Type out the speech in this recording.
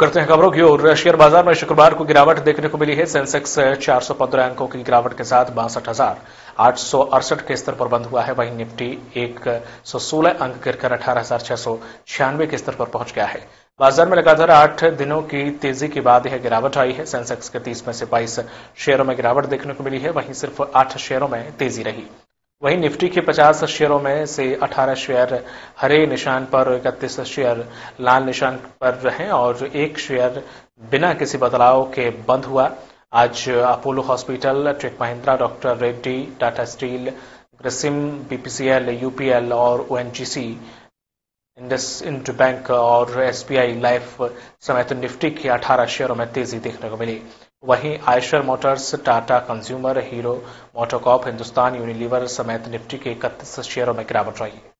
करते हैं खबरों की ओर। शेयर बाजार में शुक्रवार को गिरावट देखने को मिली है। सेंसेक्स 415 अंकों की गिरावट के साथ 62,868 के स्तर पर बंद हुआ है। वहीं निफ्टी 116 अंक गिरकर 18,696 के स्तर पर पहुंच गया है। बाजार में लगातार 8 दिनों की तेजी के बाद यह गिरावट आई है। सेंसेक्स के 30 में से 22 शेयरों में गिरावट देखने को मिली है, वहीं सिर्फ 8 शेयरों में तेजी रही। वहीं निफ्टी के 50 शेयरों में से 18 शेयर हरे निशान पर, 31 शेयर लाल निशान पर रहे और एक शेयर बिना किसी बदलाव के बंद हुआ। आज अपोलो हॉस्पिटल, ट्रिक Mahindra, doctor Reddy, Tata steel, Grasim, BPCL, UPL और ओएनजीसी, IndusInd बैंक और एसबीआई लाइफ समेत निफ्टी के 18 शेयरों में तेजी देखने को मिली। वहीं Eicher motors, Tata consumer, hero MotoCorp, Hindustan Unilever समेत निफ्टी के 31 शेयरों में गिरावट रही है।